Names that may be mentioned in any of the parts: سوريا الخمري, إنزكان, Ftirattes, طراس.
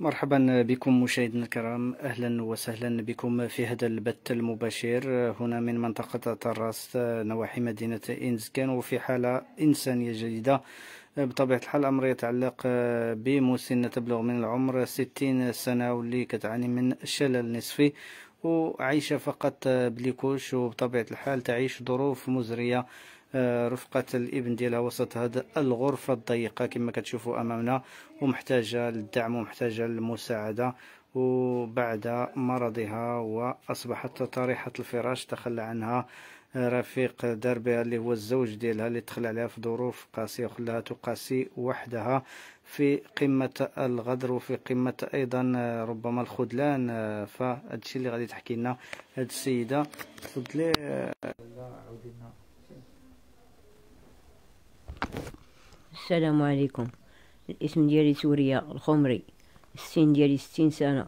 مرحبا بكم مشاهدينا الكرام، أهلا وسهلا بكم في هذا البث المباشر هنا من منطقة طراس نواحي مدينة إنزكان، وفي حالة إنسانية جديدة. بطبيعة الحال الأمر يتعلق بمسنة تبلغ من العمر 60 سنة واللي كتعاني من شلل نصفي وعايشة فقط بليكوش، وبطبيعة الحال تعيش ظروف مزرية رفقة الابن ديالها وسط هذه الغرفة الضيقة كما كتشوفوا أمامنا، ومحتاجة للدعم ومحتاجة للمساعدة. وبعد مرضها وأصبحت طريحة الفراش تخلى عنها رفيق دربها اللي هو الزوج ديالها، اللي دخل عليها في ظروف قاسية وخلاها تقاسي وحدها في قمة الغدر وفي قمة أيضا ربما الخذلان. فهاد الشيء اللي غادي تحكي لنا هاد السيدة. تفضلي. السلام عليكم، الاسم ديالي سوريا الخمري، السن ديالي 60 سنه.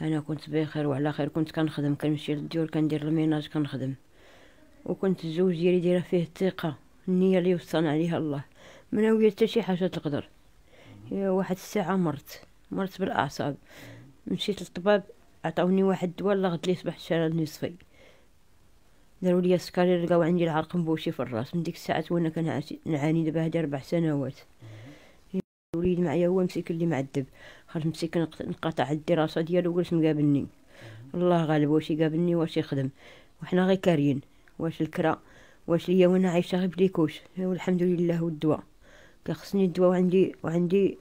انا كنت بخير وعلى خير، كنت كنخدم، كنمشي للديور كندير الميناج كنخدم، وكنت الزوج ديالي دايره فيه الثقه، النيه اللي وصلنا عليها الله، مناويه حتى شي حاجه تقدر. واحد الساعه مرت بالاعصاب، مشيت للطبيب عطاوني واحد الدواء لغد لي صبح الشلل نصفي، داروا لي السكالير، لقاو عندي العرق مبوشي في الراس. من ديك الساعات وانا كنعاني، دابا هادي 4 سنوات. الوليد معايا هو مسكين اللي معذب، خرج مسكين انقطع الدراسه ديالو وجلس مقابلني. الله غالب، واش يقابلني واش يخدم، وحنا غير كاريين، واش الكرا واش ليا، وانا عايشه غير بليكوش والحمد لله. والدواء كيخصني الدواء، وعندي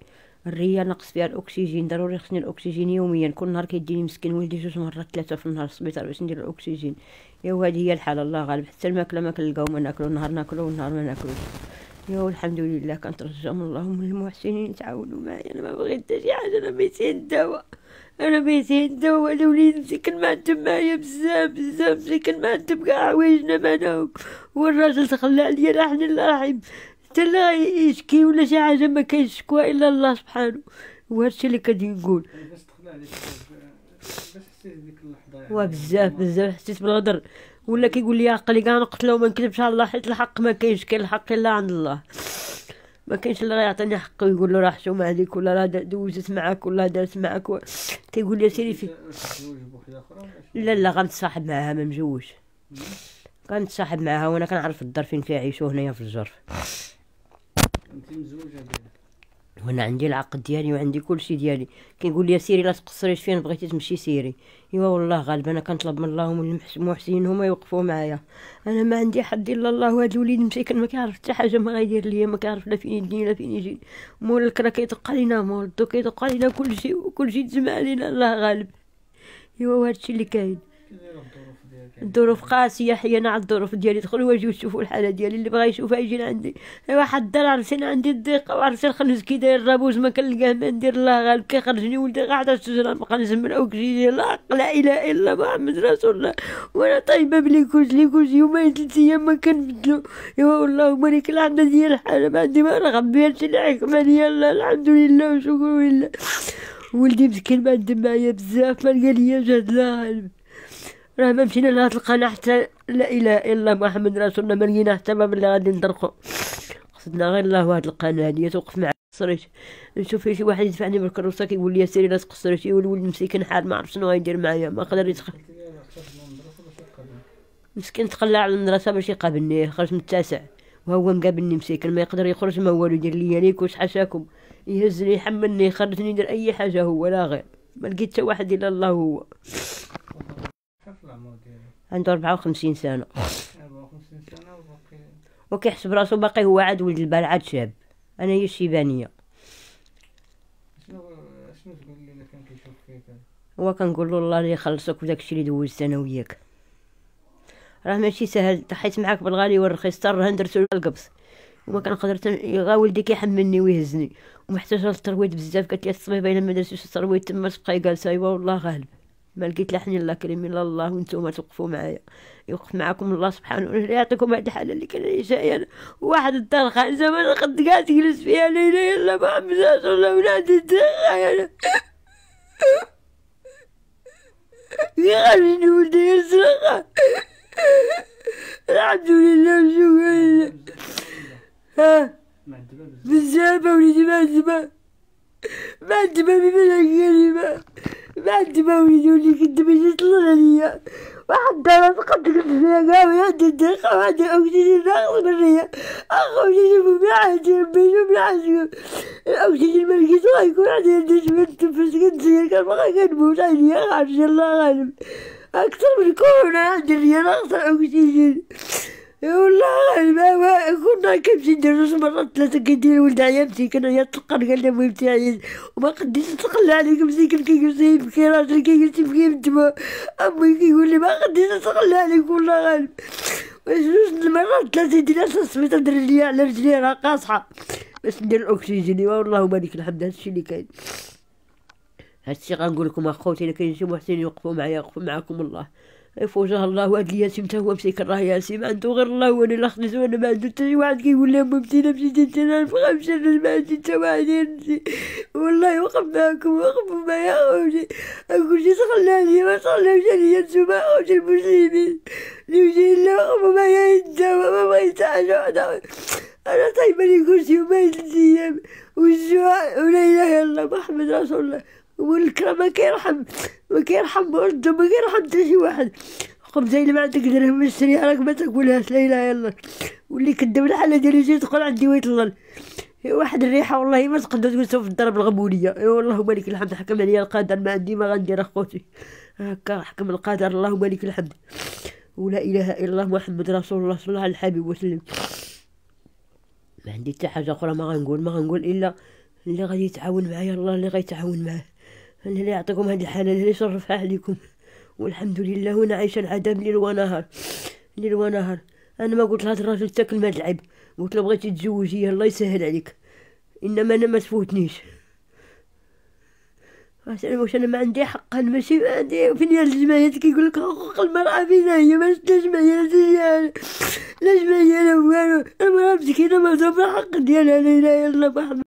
الريه نقص فيها الاكسجين، ضروري خصني الاكسجين يوميا، كل نهار كيديني مسكين ولدي 2 مرات 3 في النهار السبيطار باش ندير الاكسجين. ايوا هذه هي الحاله، الله غالب. حتى الماكله ما كنلقاو، ما ناكلو، نهار ناكلو والنهار ما ناكلوش. ايوا الحمد لله، كنترجى من الله ومن المحسنين تعاونوا معايا. انا ما بغيت حتى شي حاجه، انا بغيتي الدواء، انا بغيتي الدواء. انا وليدي مسكين معذب معايا بزاف مسكين معذب، كاع حوايجنا معناهم، والراجل تخلى عليا رحمن الرحيم، حتى لا يشكي ولا شي حاجه، ما كاينش شكوى الا الله سبحانه. وهادشي اللي كدي نقول. باش دخلنا عليك، باش حسيت ديك اللحظه يعني؟ بزاف حسيت بالغدر، ولا كيقول لي عقلي كاع نقتلو وما نكذبش على الله، حيت الحق ما كاينش، كاين الحق الا عند الله، ما كاينش اللي غيعطيني حقي ويقول له راه حشومه عليك، ولا راه دوزت معاك، ولا دارت معاك. تيقول لي سيري في لا غنتصاحب معاها، ما مجوش غنتصاحب معاها، وانا كنعرف الدار فين كيعيشوا هنايا في الجرف. انت مزوجه بيه، وانا عندي العقد ديالي وعندي كلشي ديالي. كيقول لي سيري لا تقصريش، فين بغيتي تمشي سيري. ايوا والله غالب، انا كنطلب من الله ومن المحسنين هما يوقفوا معايا، انا ما عندي حد الا الله. وهاد الوليد مسكين ما كيعرف حتى حاجه، ما غيدير ليا، ما كيعرف لا فين يديني لا فين يجي. مول الكرا كيتوقع لينا، مول الضو كيتوقع لينا، كلشي وكلشي تجمع علينا الله غالب. ايوا هادشي اللي كاين. الظروف قاسيه، حينا على الظروف ديالي. دخلوا واجيو تشوفوا الحاله ديالي، اللي بغى يشوفها يجي لعندي. ايوا حد الدار عرفتي انا عندي الضيقه، وعرفتي الخنز كي داير الرابوز، ما كنلقاه ما ندير الله غالب. كيخرجني ولدي غا حدا الشجره، نبقى نزمل اوكسجين. لا اله الا محمد رسول الله، وانا طايبه بليكوش يومين 3 ايام ما كنبدلو. ايوا والله ماني كنعندها ديال الحاله، ما عندي ما نرغب بها، هادشي اللي حكمه ليا الله الحمد لله وشكر لله. ولدي مسكين معذب معايا بزاف، ما لقى ليا جهد الله غالب. راه ما مشينا لهاد القناة حتى لا اله الا محمد رسولنا، ما لقينا حتى باب اللي غادي ندرقو. قصدنا غير الله، وهاد القناة هادي توقف مع الصريش. نشوف شي واحد يدفعني بالكروسة كيقول لي سيري لا تقصريش، والولد مسكين حار ما عرف شنو غيدير معايا، ما قدر يتخلى. مسكين تخلى على المدرسة باش يقابلني، خرج من 9 وهو مقابلني مسكين، ما يقدر يخرج ما والو، يدير ليا ليكوش حاشاكم، يهزني يحملني يخرجني يدير أي حاجة هو لا غير. ما لقيت حتى واحد إلا الله هو. عنده 54 سنة، وكيحسب راسو باقي هو عاد ولد البال، عاد شاب. انا هي الشيبانيه. شنو تقول لي الا كان كيشوف فيك؟ هو كنقول له الله اللي يخلصك وداكشي اللي دوزت انا وياك، راه ماشي سهل. ضحيت معاك بالغالي والرخيص، حتى الرهن درتو القبص، وما كنقدر غا ولدي كيحملني ويهزني، ومحتاجه للترويض بزاف. قالت لي الصبيبه الا ما درتيش الترويض تما تبقاي جالسه. ايوا والله غالب، ما لقيت لا حنين الله كريم الا الله، وانتم توقفوا معايا، يوقف معاكم الله سبحانه وتعالى، يعطيكم هاد الحاله اللي كنعيشها انا. واحد الدار خانزه ما نقد كاع تجلس فيها، لا اله الا محمد رسول الله، ولادي الدار انا غير ولدي يزرق. الحمد لله وشكرا لله. ها بزاف وليدي، معذبه بعد ما بيبان بعد ما ويدوني كنت باش يطلع عليا واحد الدرجة قد قلت فيها قاوية الدقيقة وعندي الأكسجين ناقص منيا أخويا شوفو من عندي ربي شوف من عندي الأكسجين ملقيتو غيكون عندي النشم نتنفس كنسير كنبقى كنموت عليا عرشي الله غالب أكثر من كورونا عندي ليا ناقص الأكسجين والله غالب كنا كنمشي ندير جوج مرات ثلاثة كندير ولد عيا مسكين عيا تلقان قال لها ميمتي عيا وما قديتش نتقلى عليك مسكين كيجلس يبكي راجل كيجلس يبكي من الدموع أمي كيقول لي ما قديتش نتقلى عليك والله غالب جوج مرات ثلاثة ديال السميطة دار ليا على رجلي راه قاصحة باش ندير الأكسجين إيوا اللهم لك الحمد هادشي اللي كاين هادشي غنقول لكم أخوتي إلا كاين شي محسن يوقفوا معايا يوقفوا معاكم الله في وجه الله وهاد الياسيم تا هو مسكين راه ياسيم عندو غير الله وانا لا خديتو انا ما عندو حتى شي واحد كيقول لهم ممتي انا مشيت انت انا مفهمش انا ما عندي حتى واحد ينسي والله وقف معاكم وقفوا معايا خوتي كلشي تخلى عليا ما تخلاوش عليا نتوما خوتي المسلمين اللي وجايين لا وقفوا معايا يتداوى ما بغيت حاجه وحده انا طايبه لي كلشي وما ايام والجوع ولا اله الا الله محمد رسول الله والكرم ما كيرحم ورده ما كيرحم حتى شي واحد خبزه الا ما عندك درهم نشريها راك ما تاكلهاش لا اله الا الله واللي كذب الحاله ديالو جاي تقول عندي ويت الله واحد الريحه والله ما تقدر تقول في الدار بالغبونيه اللهم لك الحمد حكم عليا القدر ما عندي ما غندير اخوتي هكا حكم القدر اللهم لك الحمد ولا اله الا الله محمد رسول الله صلى الله على الحبيب وسلم ما عندي حتى حاجه اخرى ما غنقول الا اللي غادي يتعاون معايا الله اللي غيتعاون معاه أنا اللي يعطيكم هاد الحالة اللي يصرفها عليكم والحمد لله وانا عايشة العذاب ليل ونهار ليل ونهار أنا ما قلت لهاد الراجل تا كلمة لعب قلت له بغيتي تزوجي الله يسهل عليك إنما أنا ما تفوتنيش واش أنا ما عندي حق أنا ماشي عندي فين هي الجمعيات كيقولك حقوق المرأة فينا هي ماشي لا جمعية لا جمعية لا والو المرأة مسكينة مهضومة الحق ديالها لا إله إلا الله محمد